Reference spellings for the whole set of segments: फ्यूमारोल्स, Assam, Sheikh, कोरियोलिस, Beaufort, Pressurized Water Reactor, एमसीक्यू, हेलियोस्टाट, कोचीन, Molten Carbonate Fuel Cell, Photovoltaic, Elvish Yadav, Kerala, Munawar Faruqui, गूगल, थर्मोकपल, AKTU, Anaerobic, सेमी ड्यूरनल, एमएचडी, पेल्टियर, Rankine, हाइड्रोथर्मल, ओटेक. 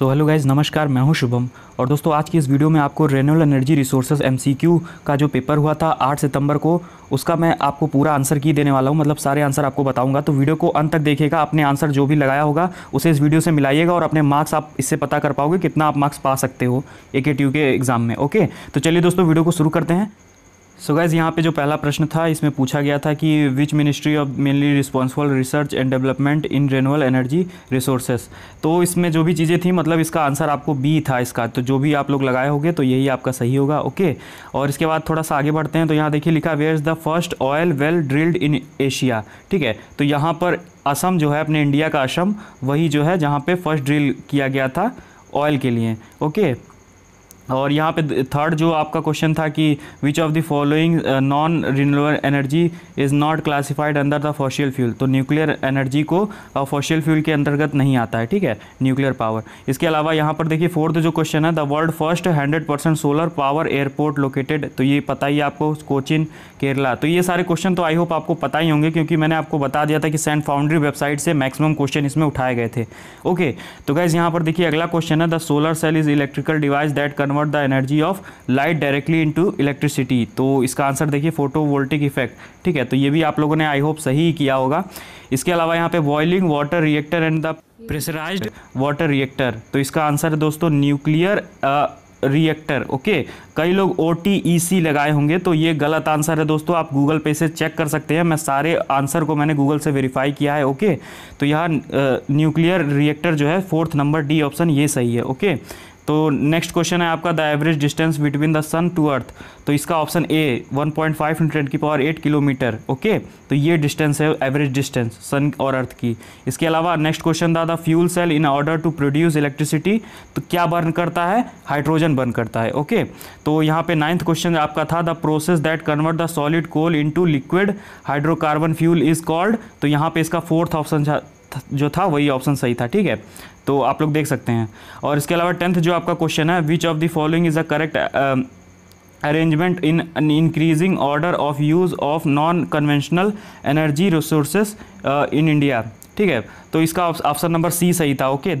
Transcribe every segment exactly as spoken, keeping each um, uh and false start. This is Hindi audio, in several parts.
सो हेलो गाइज़, नमस्कार। मैं हूं शुभम और दोस्तों आज की इस वीडियो में आपको रिन्यूएबल एनर्जी रिसोर्सेज एमसीक्यू का जो पेपर हुआ था आठ सितंबर को, उसका मैं आपको पूरा आंसर की देने वाला हूं। मतलब सारे आंसर आपको बताऊंगा, तो वीडियो को अंत तक देखिएगा। अपने आंसर जो भी लगाया होगा उसे इस वीडियो से मिलाइएगा और अपने मार्क्स आप इससे पता कर पाओगे कितना आप मार्क्स पा सकते हो ए के टी यू के एग्ज़ाम में। ओके, तो चलिए दोस्तों वीडियो को शुरू करते हैं। सो गाइज़, यहाँ पे जो पहला प्रश्न था इसमें पूछा गया था कि which ministry of mainly responsible research and development in renewable energy resources. तो इसमें जो भी चीज़ें थी, मतलब इसका आंसर आपको बी था इसका, तो जो भी आप लोग लगाए होगे तो यही आपका सही होगा। ओके, और इसके बाद थोड़ा सा आगे बढ़ते हैं। तो यहाँ देखिए लिखा where is the first oil well drilled in Asia. ठीक है, तो यहाँ पर असम जो है, अपने इंडिया का असम, वही जो है जहाँ पर फर्स्ट ड्रिल किया गया था ऑयल के लिए। ओके, और यहाँ पे थर्ड जो आपका क्वेश्चन था कि which of the following non renewable energy is not classified under the fossil fuel. तो न्यूक्लियर एनर्जी को फॉसियल फ्यूल के अंतर्गत नहीं आता है। ठीक है, न्यूक्लियर पावर। इसके अलावा यहाँ पर देखिए फोर्थ जो क्वेश्चन है, the world first hundred percent solar power airport located. तो ये पता ही आपको, कोचीन, केरला। तो ये सारे क्वेश्चन तो आई होप आपको पता ही होंगे, क्योंकि मैंने आपको बता दिया था कि सैंड फाउंड्री वेबसाइट से मैक्सिमम क्वेश्चन इसमें उठाए गए थे। ओके, तो गाइज यहाँ पर देखिए अगला क्वेश्चन है, the solar cell is electrical device that convert the energy of light directly into electricity. तो इसका आंसर देखिए फोटोवोल्टिक इफेक्ट। ठीक है, तो ये भी आप लोगों ने आई होप सही किया होगा। इसके अलावा यहाँ पे boiling water reactor and the pressurized water reactor. तो इसका आंसर है दोस्तों न्यूक्लियर रिएक्टर। ओके, कई लोग ओ टी ई सी लगाए होंगे, तो ये गलत आंसर है दोस्तों। आप गूगल पे से चेक कर सकते हैं, मैं सारे आंसर को मैंने गूगल से वेरीफाई किया है। ओके, तो यहाँ न्यूक्लियर रिएक्टर जो है फोर्थ नंबर डी ऑप्शन ये सही है। ओके, तो नेक्स्ट क्वेश्चन है आपका the average distance between the sun to earth. तो इसका option A one point five into ten की पावर एट किलोमीटर। ओके, तो ये डिस्टेंस है एवरेज डिस्टेंस सन और अर्थ की। इसके अलावा नेक्स्ट क्वेश्चन था the fuel cell in order to produce electricity. तो क्या बर्न करता है? हाइड्रोजन बर्न करता है। ओके, तो यहाँ पे नाइन्थ क्वेश्चन आपका था the process that convert the solid coal into liquid hydrocarbon fuel is called. तो यहाँ पे इसका फोर्थ ऑप्शन जो था वही ऑप्शन सही था। ठीक है, तो आप लोग देख सकते हैं। और इसके अलावा टेंथ जो आपका क्वेश्चन है, which of the following is the correct arrangement in increasing order of use of non conventional energy resources in India. ठीक है, तो इसका ऑप्शन नंबर सी सही था। ओके,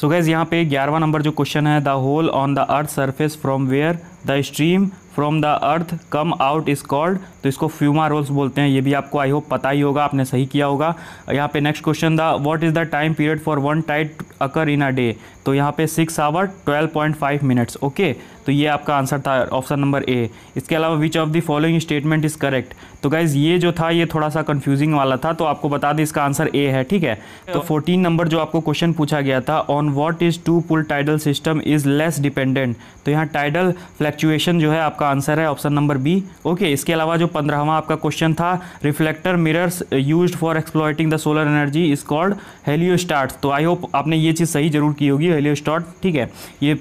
सो गाइस यहाँ पे ग्यारहवां नंबर जो क्वेश्चन है, the hole on the earth surface from where the stream from the earth come out is called. तो इसको फ्यूमारोल्स बोलते हैं। ये भी आपको आई होप पता ही होगा, आपने सही किया होगा। यहाँ पे नेक्स्ट क्वेश्चन था what is the time period for one tide occur in a day. तो यहाँ पे six hour twelve point five minutes. Okay, तो ये आपका आंसर था ऑप्शन नंबर ए। इसके अलावा which of the following statement is correct. तो गाइज ये जो था ये थोड़ा सा कन्फ्यूजिंग वाला था, तो आपको बता दें इसका आंसर ए है। ठीक है, तो फोर्टीन नंबर जो आपको क्वेश्चन पूछा गया था on what is two pull tidal system is less dependent. तो यहाँ टाइडल फ्लैक्चुएशन जो है आपका आंसर है ऑप्शन नंबर बी। ओके, इसके अलावा जो पंद्रहवां आपका क्वेश्चन था reflector mirrors used for exploiting the solar energy is called हेलियोस्टाट। तो आई होप आपने ये चीज़ सही जरूर की होगी, हेलियोस्टाट। ठीक है, ये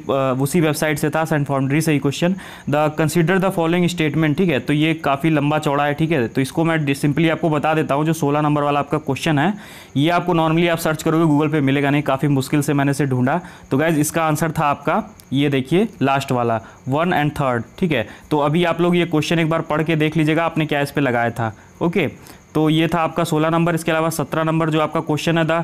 उसी वेबसाइट से था, सैंड फाउंड्री से ही question. The consider the following statement. ठीक है, तो ये काफ़ी लंबा चौड़ा है। ठीक है, तो इसको मैं सिंपली आपको बता देता हूँ। जो सोलह नंबर वाला आपका क्वेश्चन है, ये आपको नॉर्मली आप सर्च करोगे गूगल पर मिलेगा नहीं, काफ़ी मुश्किल से मैंने इसे ढूंढा। तो गाइज इसका आंसर था आपका ये देखिए लास्ट वाला वन एंड थर्ड। ठीक है, तो अभी आप लोग ये क्वेश्चन एक बार पढ़ के देख लीजिएगा आपने क्या इस पे लगाया था। ओके, तो ये था आपका सोलह नंबर। इसके अलावा सत्रह नंबर जो आपका क्वेश्चन है the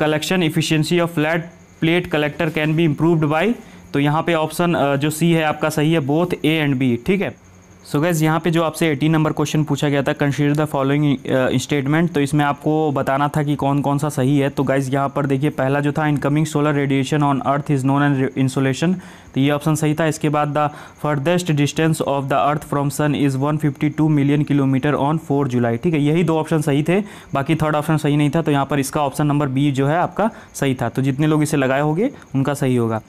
collection efficiency of flat plate collector can be improved by. तो यहाँ पे ऑप्शन जो सी है आपका सही है, बोथ ए एंड बी। ठीक है, सो गाइस यहाँ पे जो आपसे अठारह नंबर क्वेश्चन पूछा गया था कंसीडर द फॉलोइंग स्टेटमेंट। तो इसमें आपको बताना था कि कौन कौन सा सही है। तो गाइस यहाँ पर देखिए पहला जो था incoming solar radiation on earth is known as insulation. तो ये ऑप्शन सही था। इसके बाद the farthest distance of the earth from sun is one fifty two million kilometre on four July. ठीक है, यही दो ऑप्शन सही थे, बाकी थर्ड ऑप्शन सही नहीं था। तो यहाँ पर इसका ऑप्शन नंबर बी जो है आपका सही था। तो जितने लोग इसे लगाए होंगे उनका सही होगा।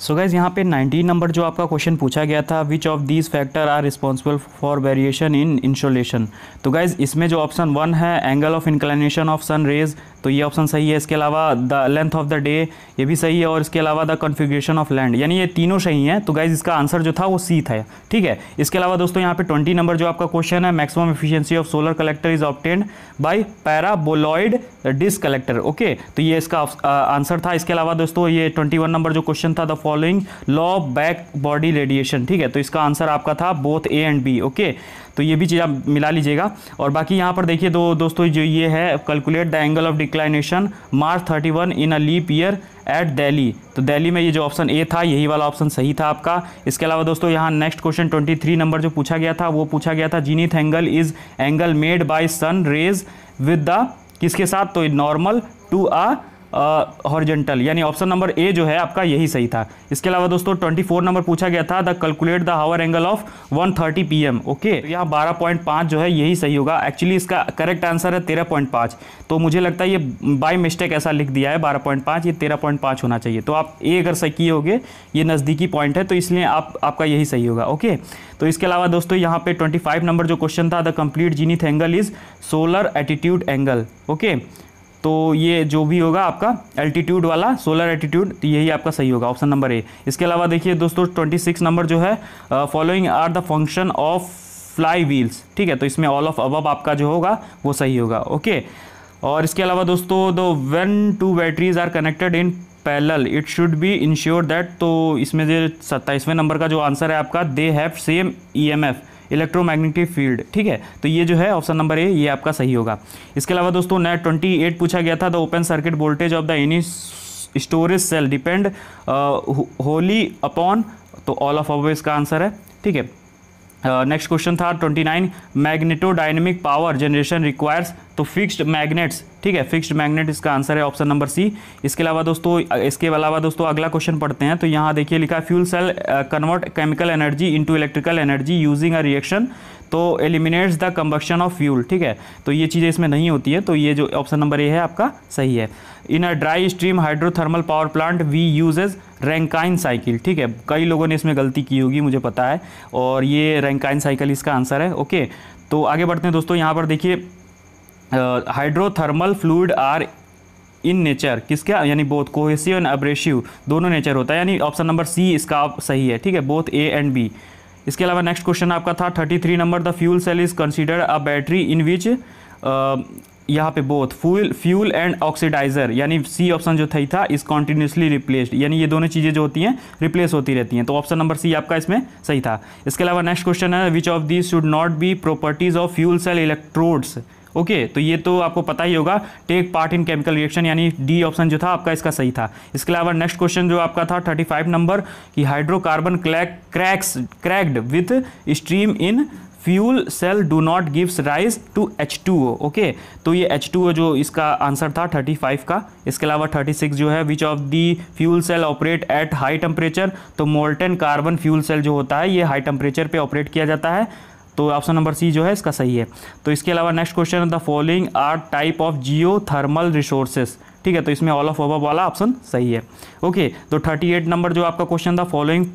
सो गाइज़ यहाँ पे उन्नीस नंबर जो आपका क्वेश्चन पूछा गया था which of these factor are responsible for variation in insulation. तो गाइज़ इसमें जो ऑप्शन वन है angle of inclination of sun rays, तो ये ऑप्शन सही है। इसके अलावा the length of the day, ये भी सही है। और इसके अलावा द कॉन्फ़िगरेशन ऑफ लैंड, यानी ये तीनों सही हैं। तो गाइज़ इसका आंसर जो था वो सी था। ठीक है, इसके अलावा दोस्तों यहाँ पे बीस नंबर जो आपका क्वेश्चन है maximum efficiency of solar collector is obtained by paraboloid disc collector. Okay, तो ये इसका आंसर था। इसके अलावा दोस्तों ये इक्कीस नंबर जो क्वेश्चन था the following law of back body radiation. ठीक है, तो इसका आंसर आपका था both A and B. Okay, तो ये भी चीज़ आप मिला लीजिएगा। और बाकी यहाँ पर देखिए दो दोस्तों जो ये है, calculate the angle of declination March thirty one in a leap year at Delhi. तो दिल्ली में ये जो ऑप्शन ए था यही वाला ऑप्शन सही था आपका। इसके अलावा दोस्तों यहाँ नेक्स्ट क्वेश्चन तेईस नंबर जो पूछा गया था वो पूछा गया था zenith angle is angle made by sun rays with the किसके साथ, तो नॉर्मल टू आ हॉरिजेंटल, यानी ऑप्शन नंबर ए जो है आपका यही सही था। इसके अलावा दोस्तों चौबीस नंबर पूछा गया था the calculate the hour angle of one thirty P M. Okay, तो यहाँ बारह पॉइंट पाँच जो है यही सही होगा। एक्चुअली इसका करेक्ट आंसर है तेरह पॉइंट पाँच, तो मुझे लगता है ये बाय मिस्टेक ऐसा लिख दिया है बारह पॉइंट पाँच, ये तेरह पॉइंट पाँच होना चाहिए। तो आप ए अगर सही किए होगे, ये नज़दीकी पॉइंट है, तो इसलिए आप आपका यही सही होगा। ओके, तो इसके अलावा दोस्तों यहाँ पे पच्चीस नंबर जो क्वेश्चन था the complete zenith angle is solar attitude angle. Okay, तो ये जो भी होगा आपका एल्टीट्यूड वाला सोलर एटीट्यूड, तो यही आपका सही होगा ऑप्शन नंबर ए। इसके अलावा देखिए दोस्तों छब्बीस नंबर जो है following are the function of fly wheels. ठीक है, तो इसमें ऑल ऑफ अबव आपका जो होगा वो सही होगा। ओके, और इसके अलावा दोस्तों दो when two batteries are connected in parallel it should be ensure that, तो इसमें जो सत्ताईसवें नंबर का जो आंसर है आपका they have same E M F electromagnetic field. ठीक है, तो ये जो है ऑप्शन नंबर ए ये आपका सही होगा। इसके अलावा दोस्तों नया अट्ठाईस पूछा गया था the open circuit voltage of the any storage cell depend wholly upon, तो ऑल ऑफ अबव इसका आंसर है। ठीक है, नेक्स्ट क्वेश्चन था उनतीस मैग्नेटोडायनेमिक पावर जनरेशन रिक्वायर्स, तो फिक्स्ड मैग्नेट्स। ठीक है, फिक्स्ड मैग्नेट इसका आंसर है ऑप्शन नंबर सी। इसके अलावा दोस्तों इसके अलावा दोस्तों अगला क्वेश्चन पढ़ते हैं। तो यहाँ देखिए लिखा है fuel cell convert chemical energy into electrical energy using a reaction तो eliminates the combustion of fuel. ठीक है, तो ये चीज़ें इसमें नहीं होती है, तो ये जो ऑप्शन नंबर ए है आपका सही है। In a dry stream हाइड्रोथर्मल power plant we uses Rankine cycle. ठीक है, कई लोगों ने इसमें गलती की होगी मुझे पता है, और ये रैंकाइन साइकिल इसका आंसर है। ओके, तो आगे बढ़ते हैं दोस्तों। यहाँ पर देखिए हाइड्रोथर्मल fluid are in nature किसका, यानी बोथ कोहेसिव एंड एब्रेसिव दोनों नेचर होता है, यानी ऑप्शन नंबर सी इसका आप सही है। ठीक है, बोथ ए एंड बी। इसके अलावा नेक्स्ट क्वेश्चन आपका था तैंतीस number the fuel cell is considered a battery in which, यहाँ पे both fuel fuel and oxidizer, यानी सी ऑप्शन जो था था इज कॉन्टीन्यूसली रिप्लेस्ड, यानी ये दोनों चीज़ें जो होती हैं रिप्लेस होती रहती हैं, तो ऑप्शन नंबर सी आपका इसमें सही था। इसके अलावा नेक्स्ट क्वेश्चन है which of these should not be properties of fuel cell electrodes. Okay okay, तो ये तो आपको पता ही होगा take part in chemical reaction, यानी डी ऑप्शन जो था आपका इसका सही था। इसके अलावा नेक्स्ट क्वेश्चन जो आपका था पैंतीस नंबर कि hydrocarbon crack cracks cracked with stream in fuel cell do not gives rise to H two O. Okay, तो ये एच टू ओ जो इसका आंसर था पैंतीस का। इसके अलावा छत्तीस जो है which of the fuel cell operate at high temperature, तो मोल्टन कार्बन फ्यूल सेल जो होता है ये हाई टेम्परेचर पे ऑपरेट किया जाता है, तो ऑप्शन नंबर सी जो है इसका सही है। तो इसके अलावा next question the following are type of Jio thermal resources. ठीक है, तो इसमें ऑल ऑफ अबव वाला ऑप्शन सही है। ओके, तो अड़तीस नंबर जो आपका क्वेश्चन था following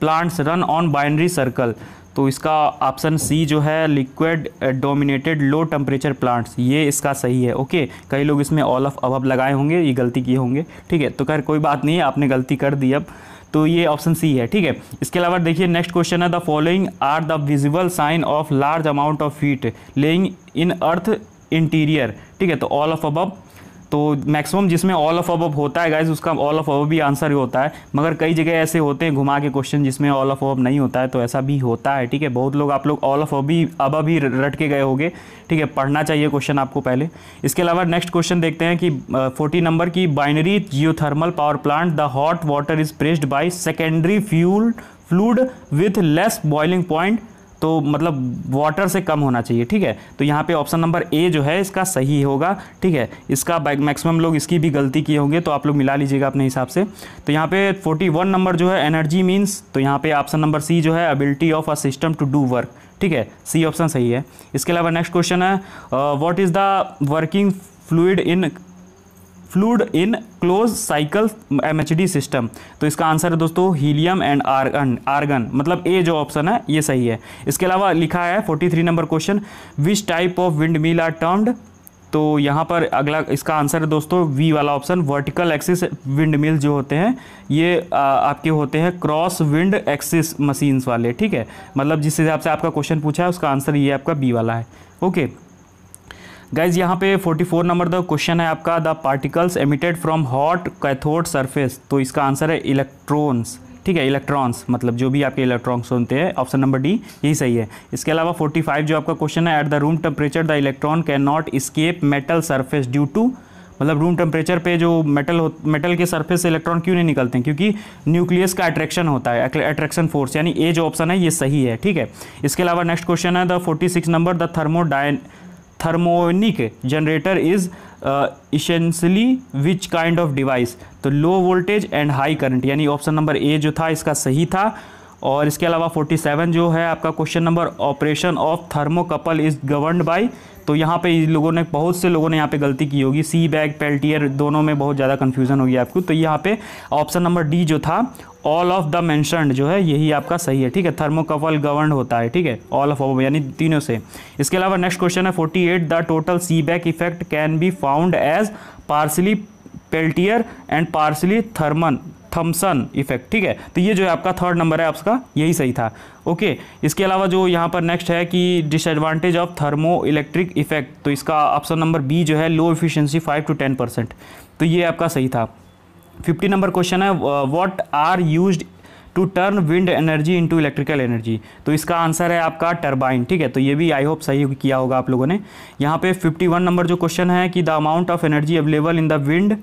plants run on binary circle, तो इसका ऑप्शन सी जो है liquid dominated low temperature plants ये इसका सही है। ओके, कई लोग इसमें ऑल ऑफ अबव लगाए होंगे, ये गलती किए होंगे। ठीक है, तो खैर कोई बात नहीं है, आपने गलती कर दी, अब तो ये ऑप्शन सी है। ठीक है, इसके अलावा देखिए नेक्स्ट क्वेश्चन है the following are the visible sign of large amount of heat laying in earth interior. ठीक है, तो ऑल ऑफ अबव, तो मैक्सिमम जिसमें ऑल ऑफ अबव होता है गाइज उसका ऑल ऑफ अबव भी आंसर ही होता है, मगर कई जगह ऐसे होते हैं घुमा के क्वेश्चन जिसमें ऑल ऑफ अबव नहीं होता है, तो ऐसा भी होता है। ठीक है, बहुत लोग आप लोग ऑल ऑफ अबव भी अबव भी रट के गए होंगे। ठीक है, पढ़ना चाहिए क्वेश्चन आपको पहले। इसके अलावा नेक्स्ट क्वेश्चन देखते हैं कि चालीस नंबर की binary geothermal power plant the hot water is pressed by secondary fuel fluid with less boiling point, तो मतलब वाटर से कम होना चाहिए। ठीक है, तो यहाँ पे ऑप्शन नंबर ए जो है इसका सही होगा। ठीक है, इसका मैक्सिमम लोग इसकी भी गलती किए होंगे, तो आप लोग मिला लीजिएगा अपने हिसाब से। तो यहाँ पे इकतालीस नंबर जो है एनर्जी मीन्स, तो यहाँ पे ऑप्शन नंबर सी जो है ability of a system to do work. ठीक है, सी ऑप्शन सही है। इसके अलावा नेक्स्ट क्वेश्चन है what is the working fluid in fluid in close cycle एमएचडी system, तो इसका आंसर है दोस्तों हीलियम एंड आर्गन आर्गन मतलब ए जो ऑप्शन है ये सही है। इसके अलावा लिखा है तैंतालीस number question which type of wind mill are termed, तो यहाँ पर अगला इसका आंसर है दोस्तों वी वाला option vertical axis wind mill जो होते हैं ये आ, आपके होते हैं क्रॉस विंड एक्सिस मशीन्स वाले। ठीक है, मतलब जिस हिसाब से आपका क्वेश्चन पूछा है उसका आंसर ये आपका बी वाला है। ओके, गाइज यहाँ पे forty four number the question है आपका the particles emitted from hot cathode surface, तो इसका आंसर है इलेक्ट्रॉन्स, ठीक है, इलेक्ट्रॉन्स, मतलब जो भी आपके इलेक्ट्रॉन्स होते हैं, ऑप्शन नंबर डी यही सही है। इसके अलावा फोर्टी फाइव जो आपका क्वेश्चन है, at the room temperature the electron can not escape metal surface due to, मतलब रूम टेम्परेचर पे जो मेटल हो मेटल के सरफेस से इलेक्ट्रॉन क्यों नहीं निकलते हैं, क्योंकि न्यूक्लियस का अट्रैक्शन होता है, अट्रैक्शन फोर्स, यानी ए जो ऑप्शन है ये सही है, ठीक है। इसके अलावा नेक्स्ट क्वेश्चन है the forty six number the thermodyne thermionic generator is essentially which kind of device, तो low voltage and high current, यानी ऑप्शन नंबर ए जो था इसका सही था। और इसके अलावा फोर्टी सेवन जो है आपका question number operation of थर्मोकपल is governed by, तो यहाँ पे लोगों ने बहुत से लोगों ने यहाँ पे गलती की होगी, सी बैग पेल्टियर दोनों में बहुत ज़्यादा कन्फ्यूजन होगी आपको, तो यहाँ पे ऑप्शन नंबर डी जो था ऑल ऑफ द मेंशन्ड जो है यही आपका सही है, ठीक है, थर्मोकपल गवर्न होता है, ठीक है, ऑल ऑफ यानी तीनों से। इसके अलावा नेक्स्ट क्वेश्चन है forty eight the total Seebeck effect can be found as partly पेल्टियर and partly Thomson Thomson effect, ठीक है, तो ये जो है आपका थर्ड नंबर है आपका यही सही था, ओके। इसके अलावा जो यहाँ पर नेक्स्ट है कि disadvantage of thermo electric effect, तो इसका ऑप्शन नंबर बी जो है low efficiency five to ten percent, तो ये आपका सही था। फिफ्टी नंबर क्वेश्चन है what are used to turn wind energy into electrical energy, तो इसका आंसर है आपका टर्बाइन, ठीक है, तो ये भी आई होप सही किया होगा आप लोगों ने। यहाँ पे फिफ्टी वन नंबर जो क्वेश्चन है कि the amount of energy available in the wind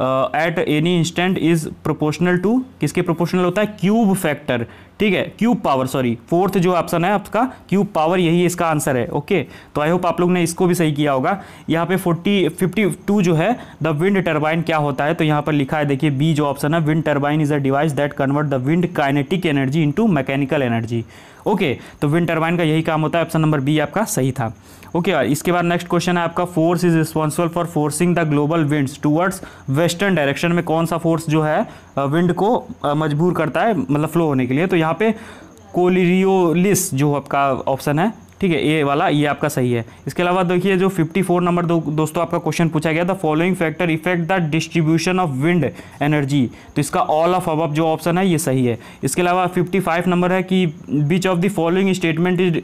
at any instant is proportional to, किसके प्रोपोर्शनल होता है, क्यूब फैक्टर, ठीक है, क्यूब पावर, सॉरी फोर्थ जो ऑप्शन है आपका क्यूब पावर यही इसका आंसर है, ओके, तो आई होप आप लोग ने इसको भी सही किया होगा। यहाँ पे फोर्टी फिफ्टी टू जो है द विंड टर्बाइन क्या होता है, तो यहाँ पर लिखा है देखिए बी जो ऑप्शन है, wind turbine is a device that convert the wind kinetic energy into mechanical energy, okay, तो विंड टर्बाइन का यही काम होता है, ऑप्शन नंबर बी आपका सही था, ओके। okay, इसके बाद नेक्स्ट क्वेश्चन है आपका force is responsible for forcing the global winds towards western direction, में कौन सा फोर्स जो है विंड को मजबूर करता है मतलब फ्लो होने के लिए, तो यहाँ पे कोरियोलिस जो आपका ऑप्शन है, ठीक है, ए वाला ये आपका सही है। इसके अलावा देखिए जो फिफ्टी फोर नंबर दो, दोस्तों आपका क्वेश्चन पूछा गया था following factor effect the distribution of wind energy, तो इसका ऑल ऑफ अबव जो ऑप्शन है ये सही है। इसके अलावा फिफ्टी फाइव नंबर है कि which of the following statement is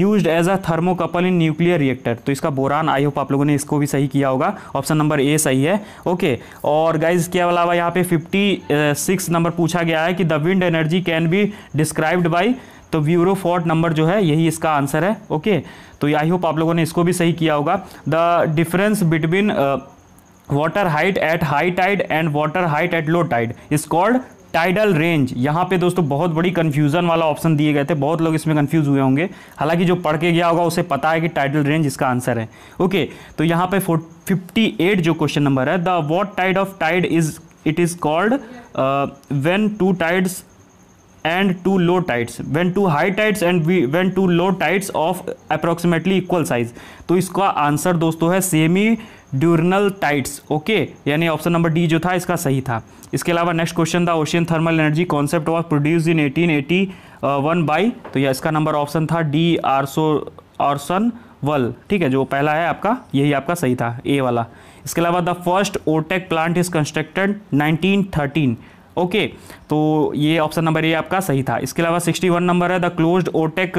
used as a थर्मोकपल in nuclear reactor, तो इसका बोरान, आई होप आप लोगों ने इसको भी सही किया होगा, ऑप्शन नंबर ए सही है, ओके। और गाइज के अलावा यहाँ पे फिफ्टी सिक्स नंबर पूछा गया है कि the wind energy can be described by, तो ब्यूरोफोर्ट नंबर जो है यही इसका आंसर है, ओके, तो आई होप आप लोगों ने इसको भी सही किया होगा। The difference between water height at high tide and water height at low tide is called tidal range, यहाँ पे दोस्तों बहुत बड़ी कन्फ्यूजन वाला ऑप्शन दिए गए थे, बहुत लोग इसमें कन्फ्यूज हुए होंगे, हालांकि जो पढ़ के गया होगा उसे पता है कि टाइडल रेंज इसका आंसर है, ओके। तो यहाँ पे फिफ्टी एट जो क्वेश्चन नंबर है the what tide of tide is it is called when two tides and two low tides when two high tides and when two low tides of approximately equal size, तो इसका आंसर दोस्तों है सेमी ड्यूरनल टाइड्स, ओके, यानी ऑप्शन नंबर डी जो था इसका सही था। इसके अलावा नेक्स्ट क्वेश्चन था ocean thermal energy concept was produce in eighteen eighty one by, तो यह इसका नंबर ऑप्शन था डी आर्सो आर्सन वल, ठीक है, जो पहला है आपका यही आपका सही था, ए वाला। इसके अलावा the first ओटेक plant is constructed nineteen thirteen, okay, okay, तो ये ऑप्शन नंबर ए आपका सही था। इसके अलावा सिक्सटी वन नंबर है the closed ओटेक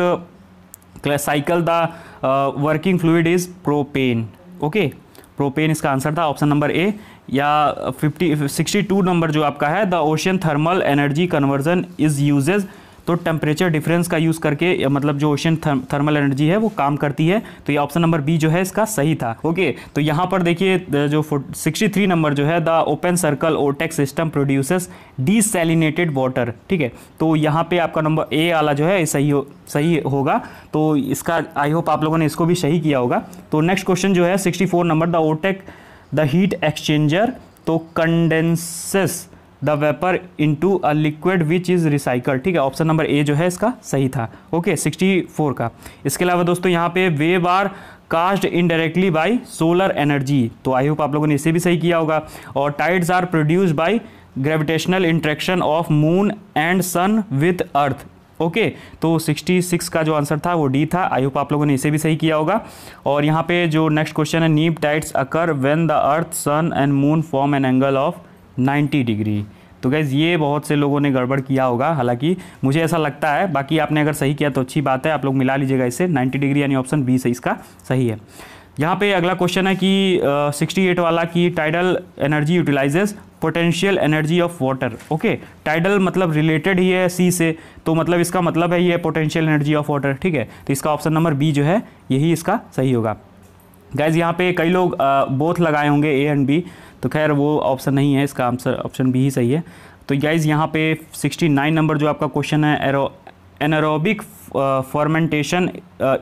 cycle the working fluid is propane, okay, propane इसका आंसर था, ऑप्शन नंबर ए। या फिफ्टी सिक्सटी टू नंबर जो आपका है the ocean thermal energy conversion is uses, तो टेम्परेचर डिफरेंस का यूज़ करके मतलब जो ओशन थर्मल एनर्जी है वो काम करती है, तो ये ऑप्शन नंबर बी जो है इसका सही था, ओके। तो यहाँ पर देखिए जो सिक्सटी थ्री नंबर जो है the open circle ओटेक system produces desalinated water, ठीक है, तो यहाँ पे आपका नंबर ए वाला जो है सही हो, सही होगा, तो इसका आई होप आप लोगों ने इसको भी सही किया होगा। तो नेक्स्ट क्वेश्चन जो है sixty four number the ओटेक the heat exchanger तो condenses the vapour into a liquid which is recycle, ठीक है, ऑप्शन नंबर ए जो है इसका सही था, ओके, सिक्सटी फोर का। इसके अलावा दोस्तों यहाँ पे wave are cast indirectly by solar energy, तो आई होप आप लोगों ने इसे भी सही किया होगा। और tides are produced by gravitational interaction of moon and sun with earth, okay, तो सिक्सटी सिक्स का जो आंसर था वो डी था, आई होप आप लोगों ने इसे भी सही किया होगा। और यहाँ पे जो नेक्स्ट क्वेश्चन है neap tides occur when the earth sun and moon form an angle of ninety degree, तो गाइज़ ये बहुत से लोगों ने गड़बड़ किया होगा, हालांकि मुझे ऐसा लगता है, बाकी आपने अगर सही किया तो अच्छी बात है, आप लोग मिला लीजिएगा इसे। नाइंटी डिग्री यानी ऑप्शन बी से इसका सही है। यहाँ पे अगला क्वेश्चन है कि सिक्सटी एट वाला कि tidal energy utilizes potential energy of water. Okay, tidal मतलब रिलेटेड ही है सी से, तो मतलब इसका मतलब है ये पोटेंशियल एनर्जी ऑफ वाटर. ठीक है, तो इसका ऑप्शन नंबर बी जो है यही इसका सही होगा. गाइज यहाँ पे कई लोग बोथ लगाए होंगे ए एंड बी, तो खैर वो ऑप्शन नहीं है, इसका आंसर ऑप्शन बी ही सही है. तो गाइज यहाँ पे सिक्सटी नाइन नंबर जो आपका क्वेश्चन है, aero anaerobic fermentation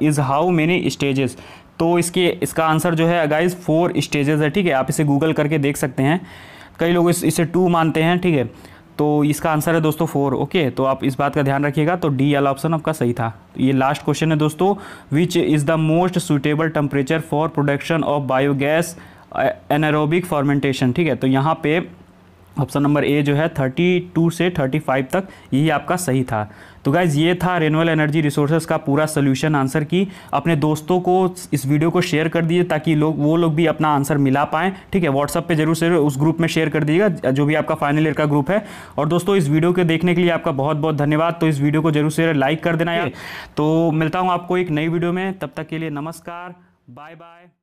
is how many stages, तो इसके इसका आंसर जो है गाइज फोर स्टेजेस है. ठीक है, आप इसे गूगल करके देख सकते हैं, कई लोग इस, इसे टू मानते हैं. ठीक है, तो इसका आंसर है दोस्तों फोर. ओके, तो आप इस बात का ध्यान रखिएगा, तो डी वाला ऑप्शन आपका सही था. ये लास्ट क्वेश्चन है दोस्तों, which is the most suitable temperature for production of biogas anaerobic fermentation. ठीक है, तो यहाँ पे ऑप्शन नंबर ए जो है थर्टी टू से थर्टी फाइव तक यही आपका सही था. तो गाइज ये था रिन्यूएबल एनर्जी रिसोर्सेज का पूरा सोल्यूशन आंसर की. अपने दोस्तों को इस वीडियो को शेयर कर दीजिए ताकि लोग वो लोग भी अपना आंसर मिला पाएँ. ठीक है, व्हाट्सअप पे जरूर से उस ग्रुप में शेयर कर दीजिएगा जो भी आपका फाइनल ईयर का ग्रुप है. और दोस्तों इस वीडियो के देखने के लिए आपका बहुत बहुत धन्यवाद. तो इस वीडियो को जरूर से लाइक कर देना यार. तो मिलता हूँ आपको एक नई वीडियो में, तब तक के लिए नमस्कार, बाय बाय.